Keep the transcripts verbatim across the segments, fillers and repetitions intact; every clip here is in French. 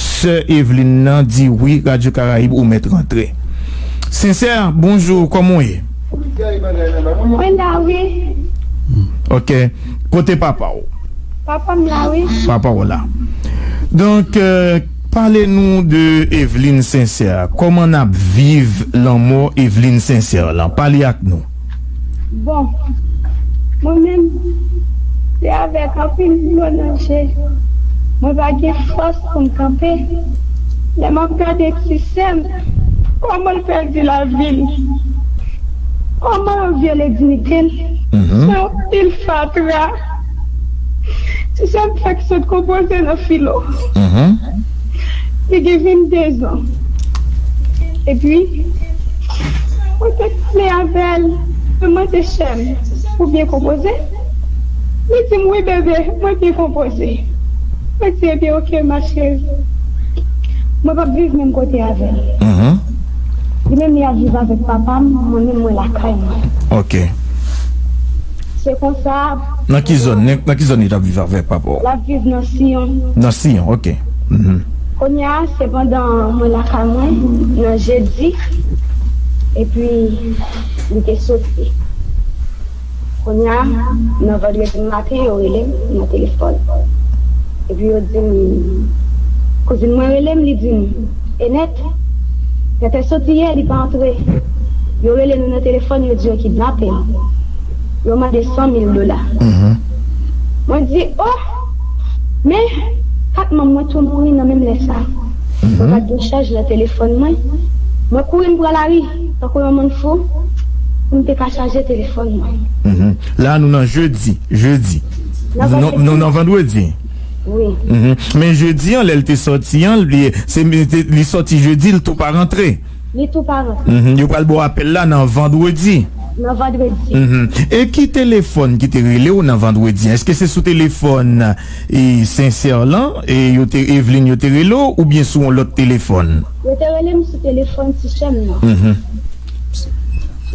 Sœur Evelyne Nan dit oui, Radio Caraïbe ou mettre rentré. Sincère, bonjour, comment est? Oui, ok, côté papa. Papa là, oui. Papa là. Donc, euh, parlez-nous de Evelyne Sincère. Comment on vive l'amour Evelyne Sincère là? Parlez avec nous. Bon, moi-même, c'est avec un peu de bonheur. Moi, j'ai une force pour me camper. Je me regarde le système. Comment on perd de la ville? Comment on vient les dignités? Ça, il fait là. C'est ça qui se compose dans philo. Il devient deux ans. Et puis, on fait avec comment c'est chèvre pour bien composer. Mais dis oui bébé, moi bien composer. Mais c'est bien ok ma chérie. Moi pas vivre même côté avec. Je même y a vivre avec papa, moi même moi la crème. Ok. C'est comme ça. Dans quelle zone, dans quelle zone il a vécu avec papa? La vie dans Sion. Dans Sion, ok. On y a cependant mon lacamouin, dans jeudi, et puis il était sauté. On y a dans vendredi matin, il est mon téléphone. Et puis on dit, cousine moi il est, il dit, et net, il était sauté hier, il n'est pas entré. Il est dans le téléphone, il dit qu'il kidnappé. Il m'a demandé cent mille dollars. Moi, je dis, oh, mais, quand maman tombe, il n'a même laissé ça. Je vais décharger le téléphone. Moi, je cours pour la rue. Parce que maman faut, on ne peut pas charger le téléphone. Là, nous sommes jeudi. Jeudi. Nous sommes vendredi. Oui. Mais jeudi, on est sorti. Il est sorti jeudi, il n'est pas rentré. Il n'est pas rentré. Il n'y a pas le bon appel là, dans vendredi. Dans vendredi. Mm-hmm. Et qui téléphone qui te relé ou dans vendredi? Est-ce que c'est sous téléphone et sincère là et yote Evelyne yote relé ou bien sous l'autre téléphone? Yote relé sous téléphone système là. Mhm.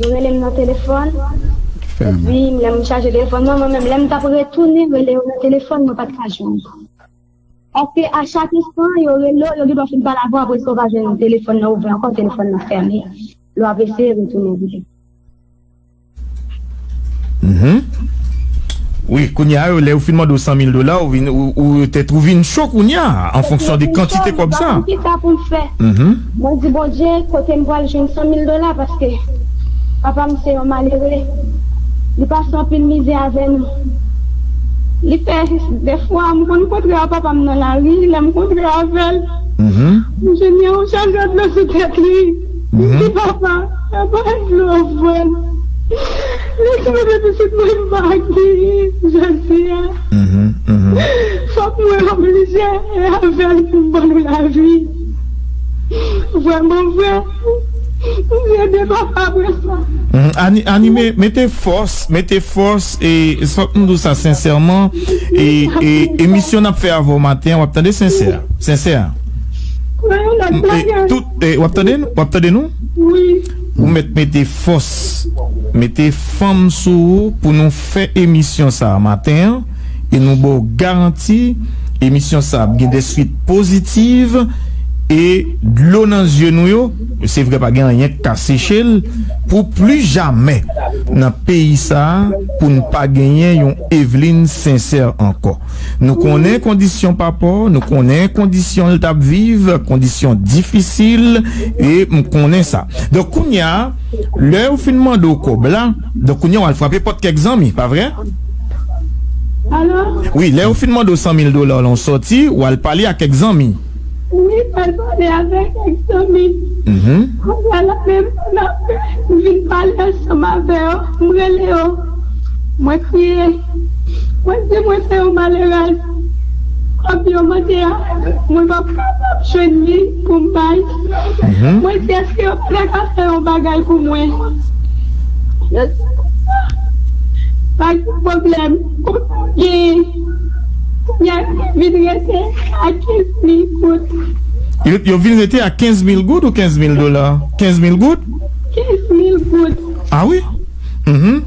Yote relé dans téléphone. Et puis me charger téléphone moi même l'aime t'a retourner relé dans téléphone moi pas de joindre. Est-ce que à chaque instant yo relé yo dit pas fin pas la voix pour qu'on va joindre téléphone là ouvert encore téléphone là fermé. Lo a essayé retourner. Mm-hmm. Oui, Kounia, vous avez finalement deux cent mille dollars ou vous avez trouvé une chose, Kounia, en fonction des quantités comme ça. Je dis, bon Dieu, côté moi, j'ai cent mille dollars parce que papa me s'est malheureux. Il passe un peu de misère avec nous. Il fait des fois, je me rencontre papa dans la rue, il me rencontre avec elle. Je n'ai aucun genre de ce tête lui. Il dit, papa, papa, je le revois. Animé, mettez force, mettez force et sortons-nous ça sincèrement. Et émission à faire avant matin, on va attendre sincère. Sincère. On va attendre nous? Oui. Vous mettez force, mettez femme sous pour nous faire émission ça matin et nous vous garantir émission ça a des suites positives et de l'eau dans les yeux nous, c'est vrai pas rien qu'à sécher pour plus jamais dans pays ça pour ne pas gagner une Evelyne Sincère encore. Nous connaissons conditions papa, nous connaissons conditions l'étape vive, conditions difficiles et nous connaissons ça. Donc on y a l'heure finement de cobla, donc on y a on va frapper porte quelques amis, pas vrai? Alors? Oui, l'heure finement de cent mille dollars l'on sorti ou elle parler à quelques amis. Oui, elle parlait avec Exode. On a la même, on vient parler ensemble avec eux, on relève, moi crier, moi dis moi c'est un malheureux. Quand je me dis, moi pas capable de jouer pour me battre. Moi dis est-ce que je peux faire un bagage pour moi? Pas de problème, ok. Il y a une vidéo à qui se l'écoute. Ils il viennent était à quinze mille gouttes ou quinze mille dollars? quinze mille gouttes? quinze mille gouttes. Ah oui? Mm-hmm.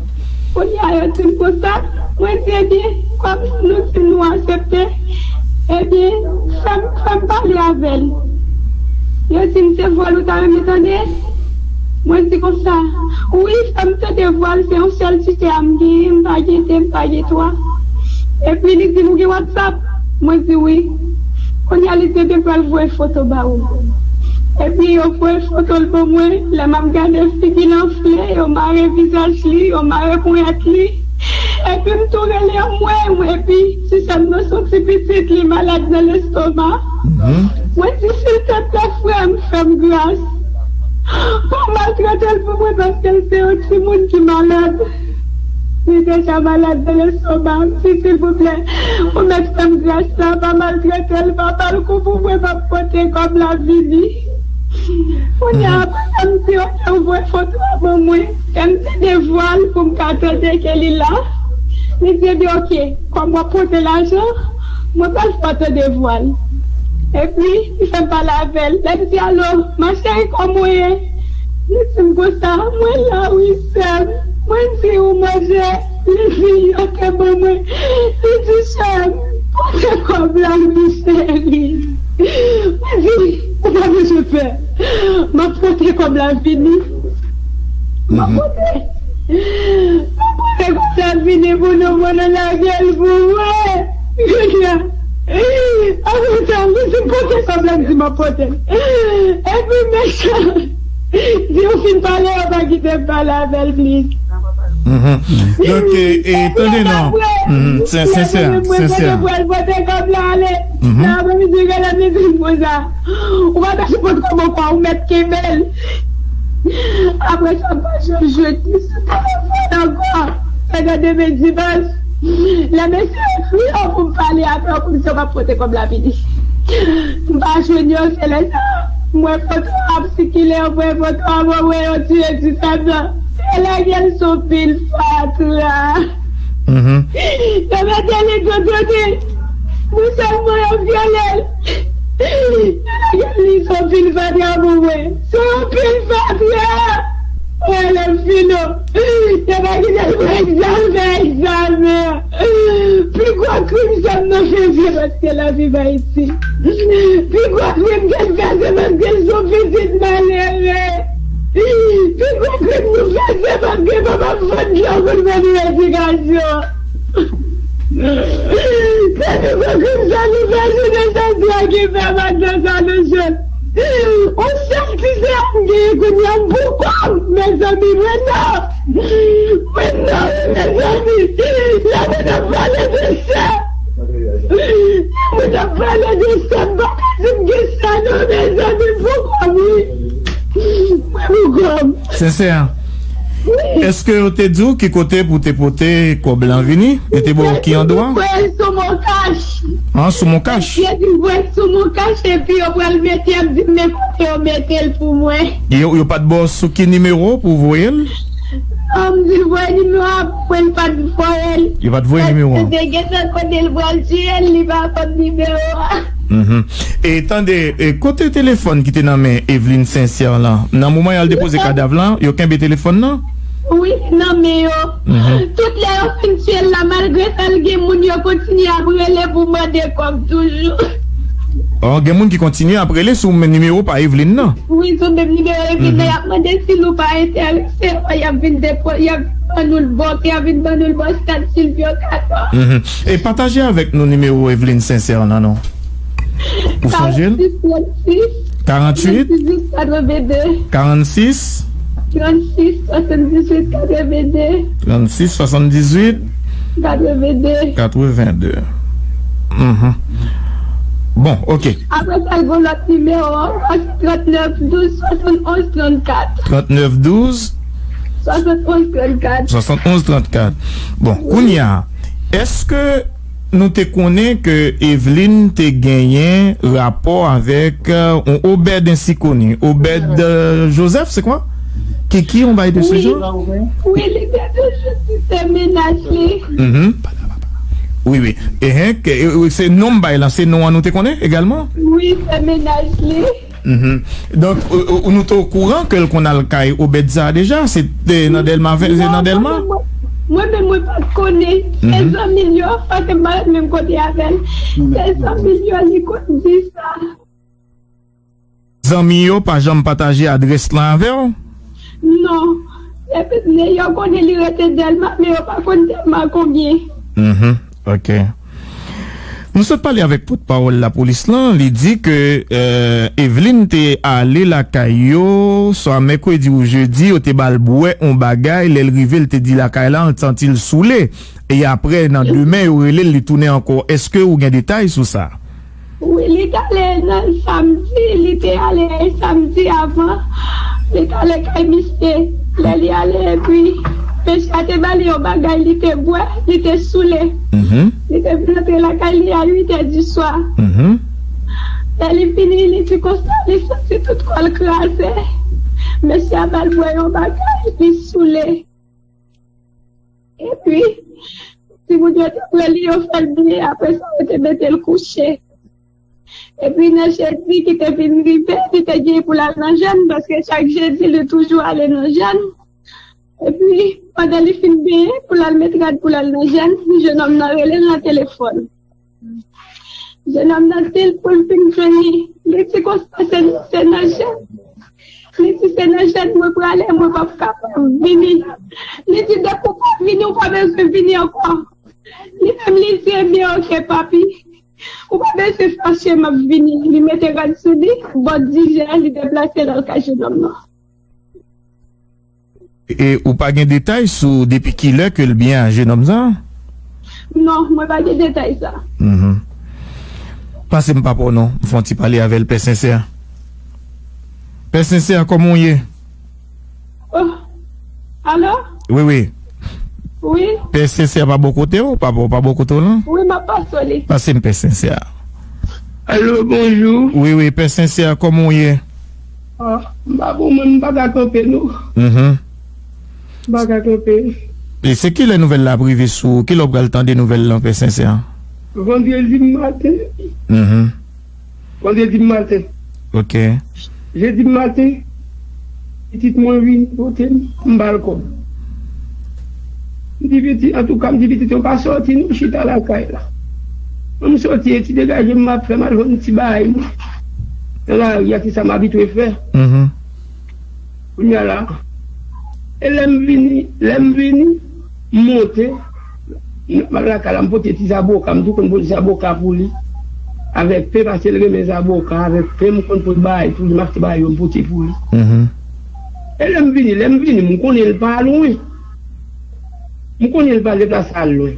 On y a eu tout pour ça. Moi, c'est bien, comme nous, nous acceptons, eh bien, ça me parle avec elle. Je suis une voile où tu as m'étonné. Moi, c'est comme ça. Oui, ça me fait des voiles, c'est un seul tu sais, à me dire, je ne paye pas toi. Et puis, il dit, nous avons WhatsApp. Moi, je dis oui. On y a les deux pour aller voir une photo. Et puis, on voit une photo pour moi. La maman garde le fille qui l'enflait. On m'a révisé, on m'a répondu. Et puis, je me tourne vers moi. Et puis, si ça me sent si petite, les malades dans l'estomac. Moi, si c'est ta frère, me fait grâce. Pour maltraiter pour moi, parce que c'est un petit monde qui est malade. Je suis déjà malade dans l'estomac. S'il vous plaît, on m'exprime grâce là, pas maltraiter, pas parler comme vous pouvez pas porter comme la vie. On y a un petit envoi photo avant moi. Un petit dévoile pour me cater qu'elle est là. Mais j'ai dit, ok, quand moi porter l'argent, moi pas le dévoile. Et puis, il fait pas la belle. Là, je dis, alors, ma chérie, comment est-ce? Je me dis, ça, moi, là, oui, ça. Moi, c'est où manger, les filles, ok, bon, moi, c'est du chien. Pourquoi comme la chérie? Vas-y, comment je fais? M'a porté comme la finie. M'a porté. M'a porté comme la finie, vous nous voyez la gueule, vous voyez. Ah, vous savez, porté comme la finie, m'a porté. Et puis, méchant. Si on finit par là, on va quitter par la belle blisse. Donc, attendez, non. C'est sincère, c'est sincère. On va pas supporter comment quoi, on met Kemel. Après ça, je jette tout encore. C'est dans deux mille dix balles. La messieurs, on va me parler après, on ne va pas porter comme la vie. On va jouer, c'est les ça. Moi, photo à psychilé, moi, photo à moi, ouais, on tue du sabin. Elle a gagné son pile fat, là. Mm-hmm. Ça m'a dit, elle est dodonée. Nous sommes moins violents. Elle a gagné son pile fat, là, moi, ouais. Son pile fat, là. Ouais, le fino. Ça m'a dit, elle va examiner, examiner. Plus quoi crime, ça m'a fait vivre parce qu'elle a vécu ici. Puis quoi, même quelqu'un se parce qu'elles sont petites malheureuses. Puis quoi, même nous faisons parce que papa fait de l'envol de l'éducation. Ça nous fait comme ça, nous faisons des endroits qui fait maintenant ça nous jeune. On sait qui c'est, qu'on y a beaucoup, mes amis, maintenant. Maintenant, mes amis, la maison va les faire. Vous n'avez pas la descente, vous n'avez pas la descente, vous n'avez pas la sincère. Est-ce que vous te dit qui côté pour te porter quoi blanc vini? Et t'es bon qui en doit? Sous mon cache. Ah, sous mon cache? Je dis, sous mon cache, et puis on va le mettre, je me dis, mais écoutez, on mettait le pour moi. Il n'y a pas de boss sous qui numéro pour vous? On dit, voit le numéro, il n'y a pas de voile. Il n'y a pas de voile numéro. C'est des gens qui ont le voile, il n'y a pas de numéro. Et attendez, côté téléphone qui était dans mes Evelyne Sincère, là, dans le moment où elle a déposé le cadavre, là, il n'y a aucun téléphone, non? Oui, non, mais toutes les offres, là, malgré ça, les gens continuent à brûler pour moi, comme toujours. Oh, il y a des gens qui continuent à brûler sur le même numéro par Evelyne, non? Oui, sur le même numéro, Evelyne, mais il y a des gens qui n'ont pas été à l'excès. Il y a des gens qui n'ont pas. Et partagez avec nous le numéro Evelyne Sincère, non, non? Vous changez? quarante-huit quatre-vingt-deux quarante-six trente-six soixante-dix-huit quatre-vingt-deux trente-six soixante-dix-huit quatre-vingt-deux quatre-vingt-deux. Bon, ok. Après ça, il y a l'autre numéro trente-neuf douze soixante et onze trente-quatre. trente-neuf douze soixante et onze trente-quatre. soixante et onze trente-quatre. Bon, Kounia, est-ce que nous te connaissons que Evelyne te gagné rapport avec euh, Obed ainsi connu? Obed euh, Joseph, c'est quoi? Qui qui on va aider ce jour? Oui, les gars, je suis ménagé. Oui, oui. Et c'est nom là, c'est nom à nous te connaît également? Oui, c'est ménage. Mm-hmm. Donc, euh, nous sommes au courant que qu'on a le cas au Bedza déjà, c'est dans Delma, c'est dans Delma? Moi-même, moi, je ne connais pas. seize millions, parce que je ne même côté avec. seize millions, je dis ça. seize millions, pas jamais partager l'adresse là avec vous? Non. Mais je connais l'irrité Delma, mais je ne connais pas Delma combien. Mm-hmm. Ok. Nous sommes parlé avec porte-parole la police là, il dit que euh, Evelyne t'est allée la caillou, soit mercredi ou jeudi, au te balboué on bagaille, les rivières te dit la caille là, on senti le saoulé. Et après dans demain ou relé lui tourner encore. Est-ce que vous avez des détails sur ça? Oui, il est allé samedi, il était allé samedi avant. Il est allé caille mystère, il est allé puis mais ça te valait au bagage, il était bois, il était saoulé. Il était planté la caille à huit heures du soir. Elle est finie, il était constant, il sortit tout quoi le crassé. Mais ça va le bois au bagage, il est saoulé. Et puis, si vous devez te lire, on fait le billet, après ça, on te mettait le coucher. Et puis, il y a un jeudi qui était venu riper, il était dit pour la jeune, parce que chaque jeudi, il est toujours allé dans jeune. Et puis, pendant les films bien, pour la mettre pour la jeune, le jeune homme n'a relé dans le téléphone. Le jeune homme n'a relé pour le film fini. Les petits constats, c'est dans le jeune. Les petits c'est dans le jeune, moi pour aller, moi pour pas venir. Les petits de pour pas venir, on pas besoin de venir encore. Les familles disent bien, ok, papi. On pas besoin de fâcher, ma venir. Il mettait dans le soudi, bon, dix ans, il déplaçait dans le cas jeune homme. Et ou pas de détails sur depuis qu'il est que le bien jeune homme ça? Non, moi pas de détails ça. Mm-hmm. Passez-moi pas pour non, faut-il parler avec le Père Sincère? Père Sincère, comment y est? Oh, allô? Oui, oui. Oui? Père Sincère, pas bon côté ou pas, pas bon côté là? Oui, ma passolée. Passez-moi Père Sincère. Allô, bonjour. Oui, oui, Père Sincère, comment y est? Oh, bah bon, moi, pas d'accord, nous. Mm-hmm. Et c'est qui les nouvelles là privées sous? Qui l'obral temps des nouvelles là, Père Sincère? Vendredi matin. Mm-hmm. Vendredi matin. Ok. Jeudi matin, petite moins huit, un balcon. En tout cas, je dis que pas sorti, nous, je suis à la caille là. Je suis sorti et je dégage, je m'a fait mal, je me suis baillé. Là, il y a qui ça m'habite à faire. Mm-hmm. On y a là. Et l'aime venir, l'aime venir, monter, la calampote, tes avocats, tout comme des avocats pour lui, avec peu parce que les avocats, avec peu mon compte pour bail, tout le marché bail, un petit pour lui. Et l'aime venir, l'aime venir, mon connaît pas loin. Mon connaît pas de place à loin.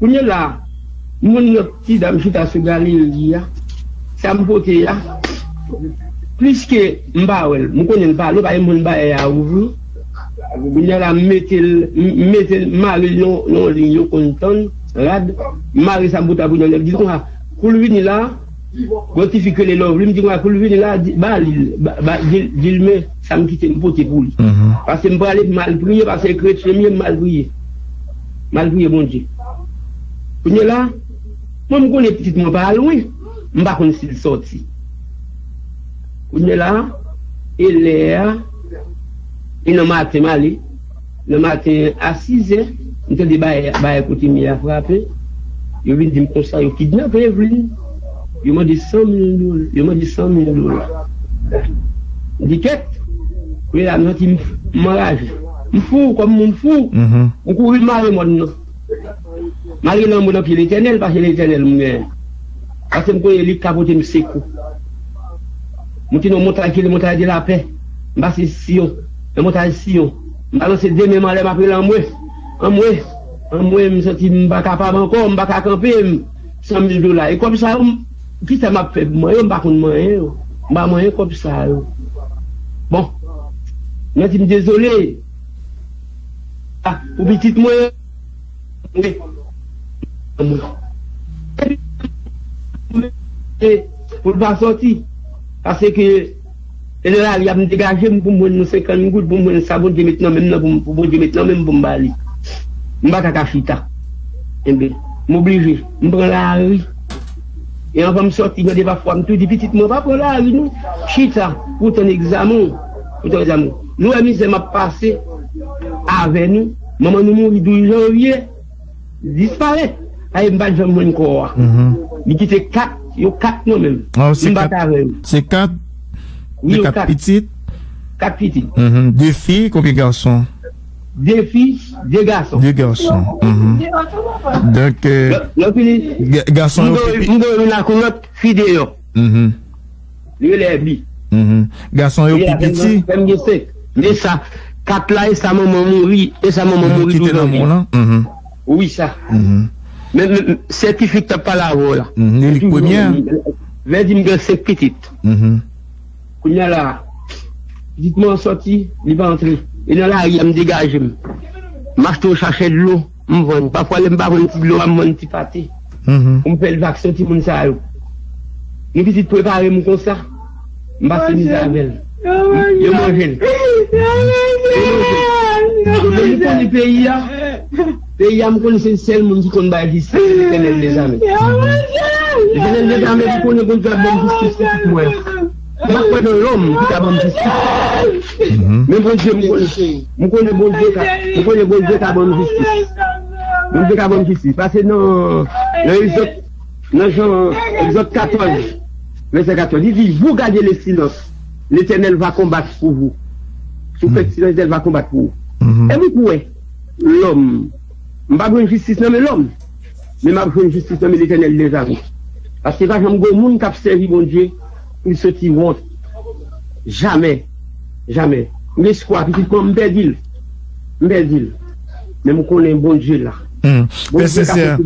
On y là, mon petit dame, je suis à ce Galilée, ça me pote là, plus que m'bawel, mon connaît pas loin, mon bail à ouvrir. Il y a la métal, métal, Marie, non, non, non, content, rad, Marie, ça m'a dit, il dit, coulvini là, gotifique les love, il me dit, coulvini là, bah, il me, ça me quitte une pote pour lui. Parce que je me parle mal prier, parce que le chrétien me mal prier. Mal prier, bon Dieu. Il y a là, moi, je connais petit, moi, pas loin, je ne sais pas si il sorti. Il y a là, il est là. Et le matin, le matin à six heures, nous avons dit écoutez, il a frappé. Il vient de me conseiller, il kidnappe Evelyne. Il m'a dit cent mille dollars. Il m'a dit cent mille dollars. Il dit qu'est-ce que là, nous avons m'enrage. Je fou comme mon fou. On court le mari, moi. Marie, non, mon pied l'éternel, parce que l'éternel, mon parce que je connais les capotes, me secoue. Je suis montagne, montagne de la paix. Je suis Sion. Le montage Sion, je deux mêmes à l'air, je en moi, en moi, en moi, je me sens pas capable encore, je ne suis pas capable, cent mille dollars. Et comme ça, qui ça m'a fait? Moi, je ne suis pas moyen comme ça. Bon, je suis désolé. Ah, pour petit moi, oui. Pour ne pas sortir, parce que. Et là, il y a un dégagé pour moi, cinquante gouttes pour moi, ça va maintenant, même pour moi, maintenant, même pour moi. Je ne vais pas faire ça. Je ne vais m'oblige, je prends la rue. Et on va me sortir, je débat froid, je dis, petit, je ne vais pas prendre la rue, nous. Chita, pour ton examen, pour ton examen. Nous, amis, c'est m'a passé avec nous. Maman nous mourit douze janvier, disparaît. Aïe, je ne vais pas jamais me croire. Mais qui c'est quatre, il y a quatre nous-mêmes. C'est quatre. Oui, quatre, quatre petites. Quatre petites. Mm-hmm. Deux filles, combien de garçons? Deux filles, deux garçons. Deux garçons. Mm-hmm. Donc, euh, le, le, garçons. Nous devons la connaître, fille dehors. Lui, il est bien. Garçons, il est petit. Mais ça, quatre là, et sa maman mourit, et sa maman mourit. Qui était dans le monde là? Oui, ça. Mais le certificat n'a pas la voix là. Il est le premier. Mais dis-moi que c'est petite. Il y a là, dites-moi en sortie, il va entrer. Et dans la rue, il me dégage. Je cherche de l'eau, je me vends. Parfois, je me vends un petit de l'eau, je me vends un petit pâté. On me fait le vaccin, tout le monde s'arrête. Je me prépare comme ça. Je me fais des amènes. Je mange. Je connais le pays. Le pays, je connais le seul monde qui connaît les amènes. Je connais les amènes. Je connais les amènes. Je connais les amènes. Je ne connais pas l'homme qui t'a bon justice. Mais bon Dieu, je connais bon Dieu qui a bon justice. Bon Dieu qui a bon justice. Parce que dans Exode quatorze, verset quatorze, il dit, vous gardez le silence, l'Éternel va combattre pour vous. Si vous faites le silence, l'Éternel va combattre pour vous. Et vous pouvez, l'homme, je ne vais pas prendre justice, non mais l'homme, mais je vais prendre justice, non mais l'Éternel déjà vous. Parce que quand je me dis, mon cap servi, bon Dieu, ils se tirent. Jamais. Jamais. Mais c'est quoi? Petit comme Bédil. Bédil. Mais je connais un bon Dieu là. Père Sincère,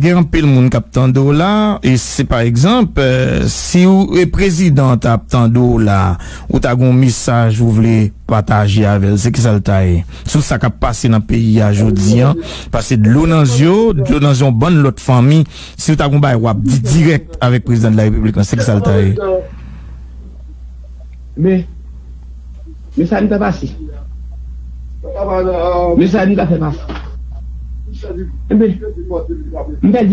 il y a un peu de monde qui a tendance là. Et c'est par exemple, si le président a tendance là, ou tu as un message que vous voulez partager avec vous, c'est qui ça le taille? Tout ça qui a passé dans le pays aujourd'hui, passer de l'eau dans les yeux, de l'eau dans les bonnes de l'autre famille, si tu as un bail, dit direct avec le président de la République, c'est qui ça le taille? Mais, mais ça ne peut pas passer. Mais ça ne peut pas passer. Mbel di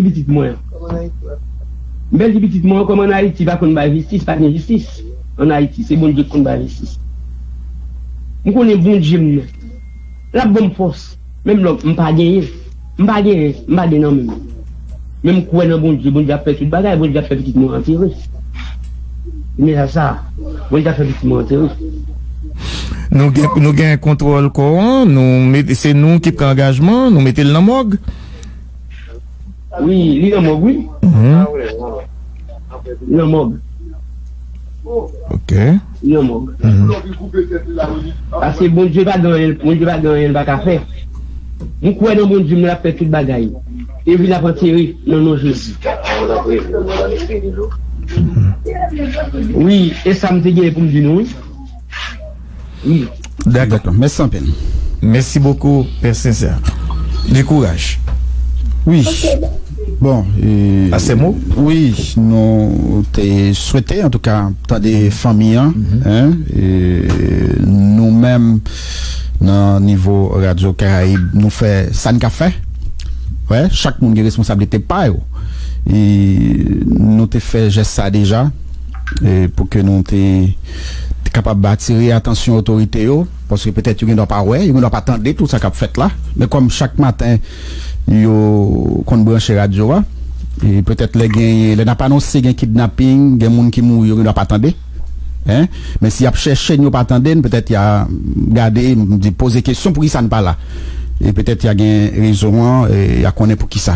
bitit mwen Mbel di bitit mwen Kom an Haiti va kon ba justice. Pa gen justice an Haiti. Se bon Dieu kon ba justice. M konen bon Dieu mwen. La bon fos. Mem lom m pa gen ye. M pa gen ye. M pa gen nan mwen. Mem kwen nan bon Dieu. Bon Dieu apè tout bagay. Bon Dieu apè bitit mwen antire. Me la sa. Bon Dieu apè bitit mwen antire. Nous gagnons un contrôle courant, c'est nous qui prenons engagement, nous mettons le M O G. Oui, le M O G, oui. Le M O G. Ok. Le M O G. Parce que bon Dieu va donner le bac à faire. Nous croyons bon Dieu, nous la fait toute bagaille. Et vous la retirez, non, non, je le dis. Oui, et ça me dit pour me dire non. Oui. D'accord, merci sans peine. Merci beaucoup, Père Sincère. Du courage. Oui. Bon. Et, à ces mots? Oui, nous te souhaitons, en tout cas, t'as des familles, hein, mm-hmm. hein, nous-mêmes, dans le niveau Radio Caraïbe, nous faisons ça nous fait. Ouais, chaque monde a une responsabilité, pas. Et nous te fait geste ça déjà, et pour que nous te capable d'attirer attention autorité parce que peut-être ils ne doivent pas ouais ils ne doivent pas attendre tout ça qu'a fait là mais comme chaque matin yo qu'on branche radio et peut-être les gains les n'a pas annoncé gain kidnapping des monde qui mourent ils ne doivent pas attendre hein mais s'il y a cherché nous pas attendre peut-être il y a garder poser question pour qui ça ne pas là et peut-être il y a gain raison et il y a connaît pour qui ça